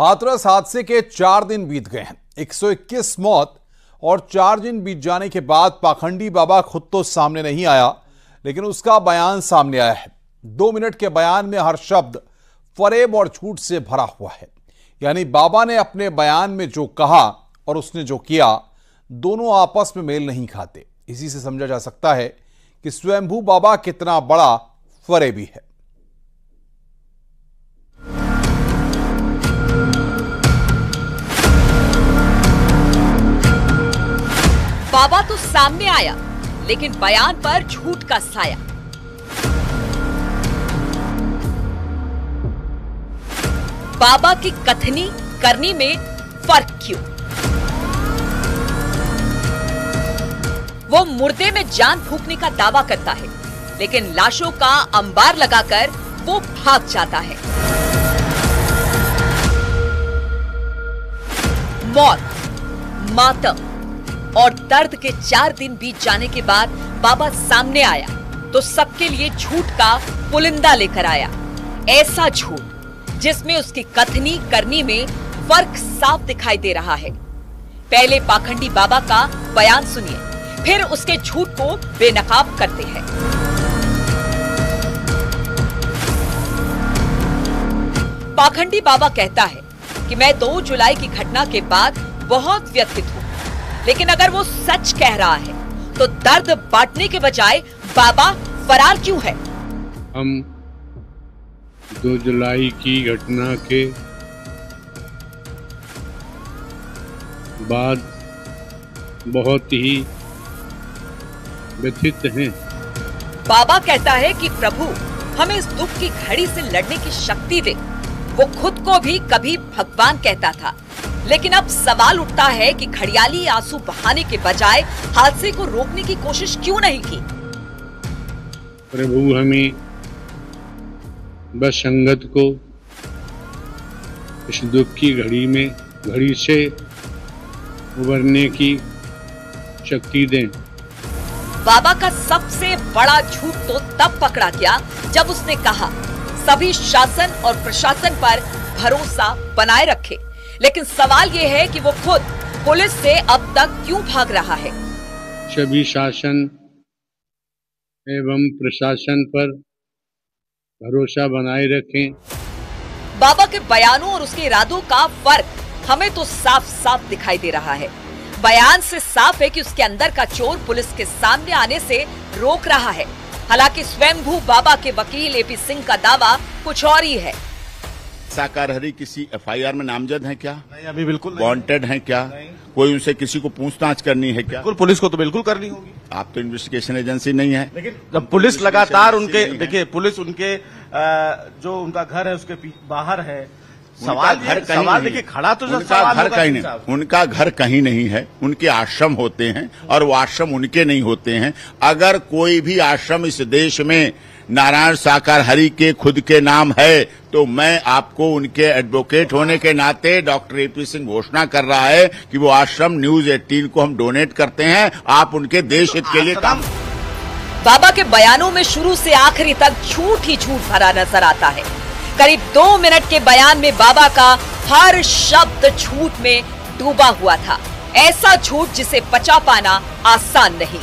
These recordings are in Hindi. हाथरस हादसे के 4 दिन बीत गए हैं। 121 मौत और 4 दिन बीत जाने के बाद पाखंडी बाबा खुद तो सामने नहीं आया, लेकिन उसका बयान सामने आया है। 2 मिनट के बयान में हर शब्द फरेब और झूठ से भरा हुआ है। यानी बाबा ने अपने बयान में जो कहा और उसने जो किया, दोनों आपस में मेल नहीं खाते। इसी से समझा जा सकता है कि स्वयंभू बाबा कितना बड़ा फरेबी है। बाबा तो सामने आया, लेकिन बयान पर झूठ का साया। बाबा की कथनी करनी में फर्क क्यों? वो मुर्दे में जान फूंकने का दावा करता है, लेकिन लाशों का अंबार लगाकर वो भाग जाता है। मौत, मातम और दर्द के 4 दिन बीत जाने के बाद बाबा सामने आया तो सबके लिए झूठ का पुलिंदा लेकर आया। ऐसा झूठ जिसमें उसकी कथनी करनी में फर्क साफ दिखाई दे रहा है। पहले पाखंडी बाबा का बयान सुनिए, फिर उसके झूठ को बेनकाब करते हैं। पाखंडी बाबा कहता है कि मैं 2 जुलाई की घटना के बाद बहुत व्यथित हूँ, लेकिन अगर वो सच कह रहा है तो दर्द बांटने के बजाय बाबा फरार क्यों है? हम 2 जुलाई की घटना के बाद बहुत ही व्यथित हैं। बाबा कहता है कि प्रभु हमें इस दुख की घड़ी से लड़ने की शक्ति दे। वो खुद को भी कभी भगवान कहता था, लेकिन अब सवाल उठता है कि घड़ियाली आंसू बहाने के बजाय हादसे को रोकने की कोशिश क्यों नहीं की? प्रभु हमें बस संगत को इस दुख की घड़ी से उबरने की शक्ति दें। बाबा का सबसे बड़ा झूठ तो तब पकड़ा गया जब उसने कहा सभी शासन और प्रशासन पर भरोसा बनाए रखे, लेकिन सवाल ये है कि वो खुद पुलिस से अब तक क्यों भाग रहा है? सभी शासन एवं प्रशासन पर भरोसा बनाए रखें। बाबा के बयानों और उसके इरादों का फर्क हमें तो साफ साफ दिखाई दे रहा है। बयान से साफ है कि उसके अंदर का चोर पुलिस के सामने आने से रोक रहा है। हालांकि स्वयंभू बाबा के वकील ए.पी. सिंह का दावा कुछ और ही है। साकार हरी किसी एफआईआर में नामजद हैं क्या? नहीं, अभी बिल्कुल वांटेड हैं क्या? कोई उनसे किसी को पूछताछ करनी है क्या? बिल्कुल, पुलिस को तो बिल्कुल करनी होगी। आप तो इन्वेस्टिगेशन एजेंसी नहीं है, लेकिन जब पुलिस लगातार उनके, देखिए पुलिस उनके जो उनका घर है उसके बाहर है। सवाल देखिए खड़ा तो घर कहीं नहीं, उनका घर कहीं नहीं है। उनके आश्रम होते हैं और वो आश्रम उनके नहीं होते हैं। अगर कोई भी आश्रम इस देश में नारायण साकार हरी के खुद के नाम है तो मैं आपको उनके एडवोकेट होने के नाते डॉक्टर ए.पी. सिंह घोषणा कर रहा है कि वो आश्रम न्यूज़ 18 को हम डोनेट करते हैं। आप उनके देश हित के लिए काम। बाबा के बयानों में शुरू से आखिरी तक झूठ ही झूठ भरा नजर आता है। करीब 2 मिनट के बयान में बाबा का हर शब्द झूठ में डूबा हुआ था। ऐसा झूठ जिसे पचा पाना आसान नहीं।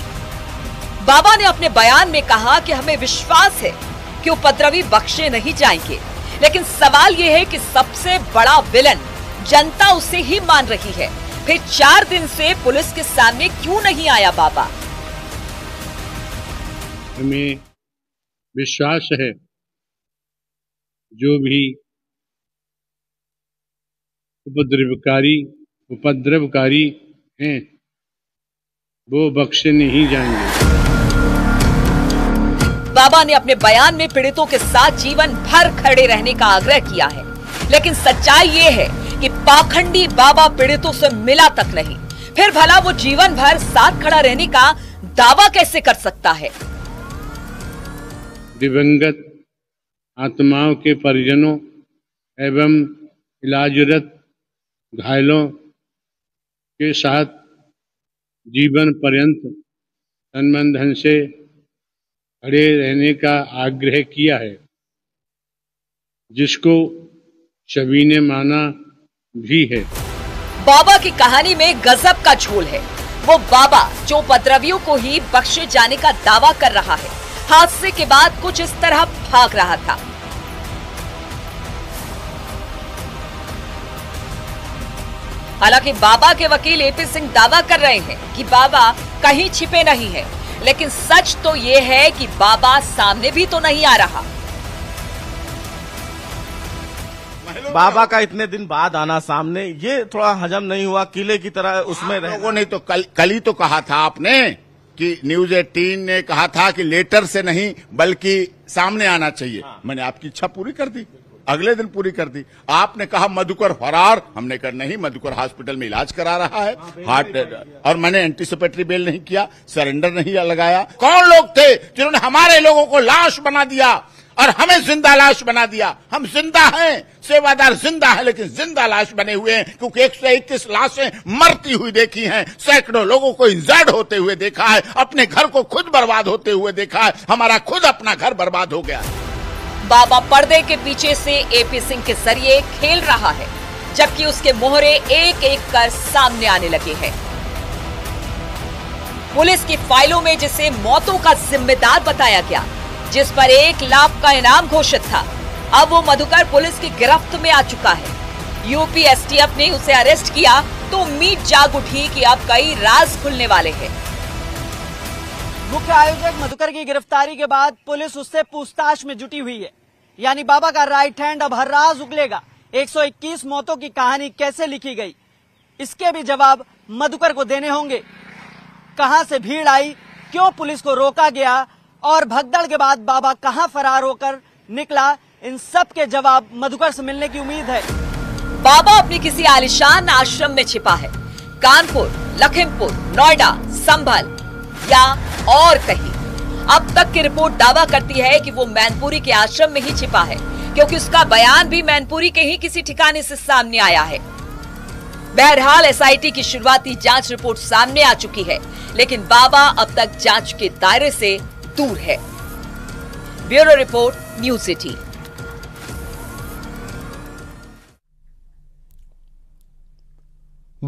बाबा ने अपने बयान में कहा कि हमें विश्वास है कि उपद्रवी बख्शे नहीं जाएंगे, लेकिन सवाल यह है कि सबसे बड़ा विलन जनता उसे ही मान रही है। फिर 4 दिन से पुलिस के सामने क्यों नहीं आया बाबा? हमें विश्वास है जो भी उपद्रवकारी हैं वो बख्शे नहीं जाएंगे। बाबा ने अपने बयान में पीड़ितों के साथ जीवन भर खड़े रहने का आग्रह किया है, लेकिन सच्चाई ये है कि पाखंडी बाबा पीड़ितों से मिला तक नहीं। फिर भला वो जीवन भर साथ खड़ा रहने का दावा कैसे कर सकता है? दिवंगत आत्माओं के परिजनों एवं इलाजरत घायलों के साथ जीवन पर्यंत तन मन धन से खड़े रहने का आग्रह किया है, जिसको सभी ने माना भी है। बाबा की कहानी में गजब का झोल है। वो बाबा जो उपद्रवियों को ही बख्शे जाने का दावा कर रहा है, हादसे के बाद कुछ इस तरह भाग रहा था। हालांकि बाबा के वकील ए.पी. सिंह दावा कर रहे हैं कि बाबा कहीं छिपे नहीं है, लेकिन सच तो ये है कि बाबा सामने भी तो नहीं आ रहा। बाबा का इतने दिन बाद आना सामने, ये थोड़ा हजम नहीं हुआ। किले की तरह उसमें लोगों ने तो कल ही तो कहा था आपने कि न्यूज़ 18 ने कहा था कि लेटर से नहीं बल्कि सामने आना चाहिए। मैंने आपकी इच्छा पूरी कर दी, अगले दिन पूरी कर दी। आपने कहा मधुकर फरार, हमने कहा नहीं, मधुकर हॉस्पिटल में इलाज करा रहा है हार्ट, और मैंने एंटीसिपेटरी बेल नहीं किया, सरेंडर नहीं लगाया। कौन लोग थे जिन्होंने हमारे लोगों को लाश बना दिया और हमें जिंदा लाश बना दिया? हम जिंदा हैं, सेवादार जिंदा है, लेकिन जिंदा लाश बने हुए हैं, क्योंकि 121 लाशें मरती हुई देखी हैं, सैकड़ों लोगों को इंजर्ड होते हुए देखा है, अपने घर को खुद बर्बाद होते हुए देखा है। हमारा खुद अपना घर बर्बाद हो गया। बाबा पर्दे के पीछे से ए.पी. सिंह के जरिए खेल रहा है, जबकि उसके मोहरे एक एक कर सामने आने लगे हैं। पुलिस की फाइलों में जिसे मौतों का जिम्मेदार बताया गया, जिस पर 1 लाख का इनाम घोषित था, अब वो मधुकर पुलिस की गिरफ्त में आ चुका है। यूपीएसटीएफ ने उसे अरेस्ट किया तो उम्मीद जाग उठी कि अब कई राज खुलने वाले हैं। मुख्य आयोजक मधुकर की गिरफ्तारी के बाद पुलिस उससे पूछताछ में जुटी हुई है, यानी बाबा का राइट हैंड अब हर राज उगलेगा। 121 मौतों की कहानी कैसे लिखी गई, इसके भी जवाब मधुकर को देने होंगे। कहां से भीड़ आई, क्यों पुलिस को रोका गया और भगदड़ के बाद बाबा कहां फरार होकर निकला, इन सब के जवाब मधुकर से मिलने की उम्मीद है। बाबा अपने किसी आलिशान आश्रम में छिपा है, कानपुर, लखीमपुर, नोएडा, संभल या और कहीं। अब तक की रिपोर्ट दावा करती है कि वो मैनपुरी के आश्रम में ही छिपा है, क्योंकि उसका बयान भी मैनपुरी के ही किसी ठिकाने से सामने आया है। बहरहाल एसआईटी की शुरुआती जाँच रिपोर्ट सामने आ चुकी है, लेकिन बाबा अब तक जाँच के दायरे से दूर है। Bureau report, news 18।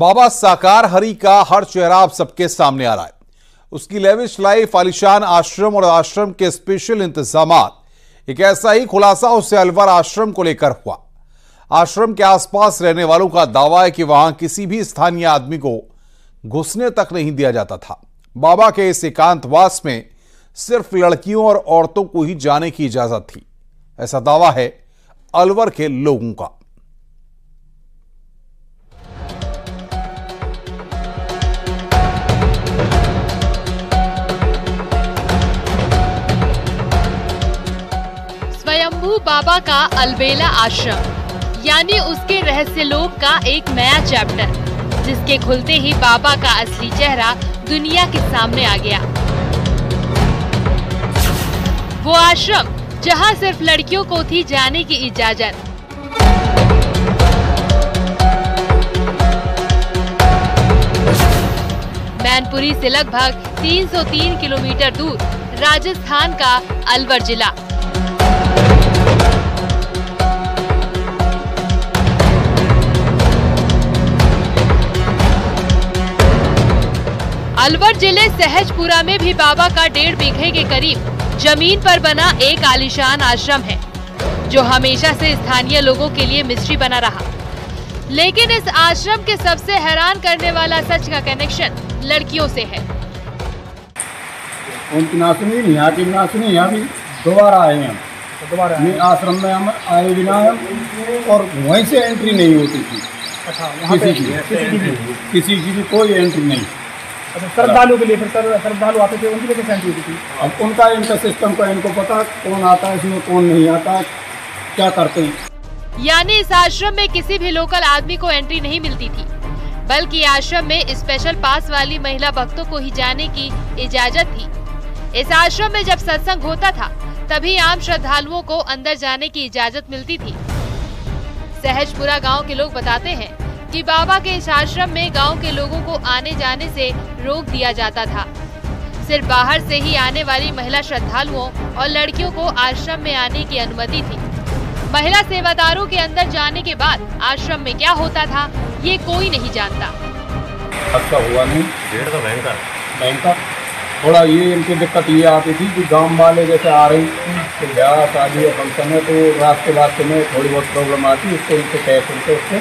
बाबा साकार हरी का हर चेहरा अब सबके सामने आ रहा है। उसकी लेविश लाइफ, आलिशान आश्रम और आश्रम के स्पेशल इंतजामात। एक ऐसा ही खुलासा उससे अलवर आश्रम को लेकर हुआ। आश्रम के आसपास रहने वालों का दावा है कि वहां किसी भी स्थानीय आदमी को घुसने तक नहीं दिया जाता था। बाबा के इस एकांतवास में सिर्फ लड़कियों और औरतों को ही जाने की इजाजत थी, ऐसा दावा है अलवर के लोगों का। स्वयंभू बाबा का अलवेला आश्रम, यानी उसके रहस्य लोक का एक नया चैप्टर, जिसके खुलते ही बाबा का असली चेहरा दुनिया के सामने आ गया। वो आश्रम जहां सिर्फ लड़कियों को थी जाने की इजाजत। मैनपुरी से लगभग 303 किलोमीटर दूर राजस्थान का अलवर जिला। अलवर जिले सहजपुरा में भी बाबा का 1.5 बीघे के करीब जमीन पर बना एक आलिशान आश्रम है, जो हमेशा से स्थानीय लोगों के लिए मिस्ट्री बना रहा। लेकिन इस आश्रम के सबसे हैरान करने वाला सच का कनेक्शन लड़कियों से है। उनकी नासनी यहाँ की नासनी, यहाँ भी दोबारा आए हम, दोबारा आश्रम में हम आए बिना, और वहीं से एंट्री नहीं होती थी। अच्छा, किसी की भी कोई एंट्री नहीं। श्रद्धालु के लिए फिर श्रद्धालु आते थे, उनकी लेकर एंट्री होती थी। अब उनका इनका सिस्टम का इनको पता, कौन आता है इसमें, कौन नहीं आता, क्या करते हैं। यानी इस आश्रम में किसी भी लोकल आदमी को एंट्री नहीं मिलती थी, बल्कि आश्रम में स्पेशल पास वाली महिला भक्तों को ही जाने की इजाजत थी। इस आश्रम में जब सत्संग होता था, तभी आम श्रद्धालुओं को अंदर जाने की इजाजत मिलती थी। सहजपुरा गाँव के लोग बताते हैं कि बाबा के इस आश्रम में गांव के लोगों को आने जाने से रोक दिया जाता था। सिर्फ बाहर से ही आने वाली महिला श्रद्धालुओं और लड़कियों को आश्रम में आने की अनुमति थी। महिला सेवादारों के अंदर जाने के बाद आश्रम में क्या होता था ये कोई नहीं जानता। अच्छा हुआ नहीं, डेढ़ तो भयंकर थोड़ा ये इनकी दिक्कत ये आती थी कि गांव वाले जैसे आ रही तो ब्याह शादी या फंक्शन है तो रास्ते रास्ते में थोड़ी बहुत प्रॉब्लम आती, उसको इनसे कैश उनसे उससे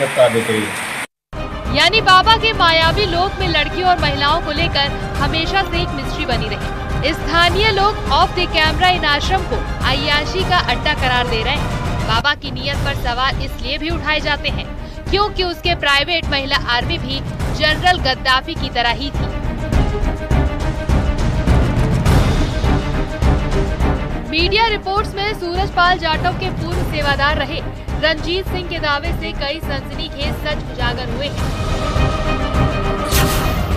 निपटा देते ही। यानी बाबा के मायावी लोक में लड़कियों और महिलाओं को लेकर हमेशा से एक मिस्ट्री बनी रही। स्थानीय लोग ऑफ द कैमरा इन आश्रम को अय्याशी का अड्डा करार दे रहे हैं। बाबा की नीयत पर सवाल इसलिए भी उठाए जाते हैं क्योंकि उसके प्राइवेट महिला आर्मी भी जनरल गद्दाफी की तरह ही थी। मीडिया रिपोर्ट्स में सूरजपाल जाटव के पूर्व सेवादार रहे रंजीत सिंह के दावे से कई सनसनीखेज सच उजागर हुए हैं।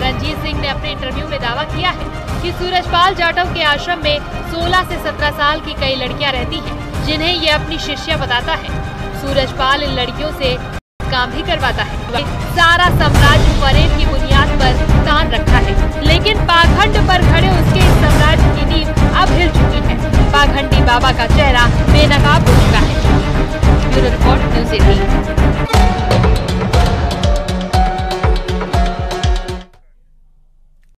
रंजीत सिंह ने अपने इंटरव्यू में दावा किया है कि सूरजपाल जाटव के आश्रम में 16 से 17 साल की कई लड़कियां रहती हैं जिन्हें ये अपनी शिष्या बताता है। सूरजपाल इन लड़कियों से काम भी करवाता है, सारा साम्राज्य परेड की बुनियाद पर तान रखा है, लेकिन पाखंड पर खड़े उसके इस साम्राज्य की नींव अब हिल चुकी है। पाखंडी बाबा का चेहरा बेनकाब हो चुका है। Bureau report, news 18।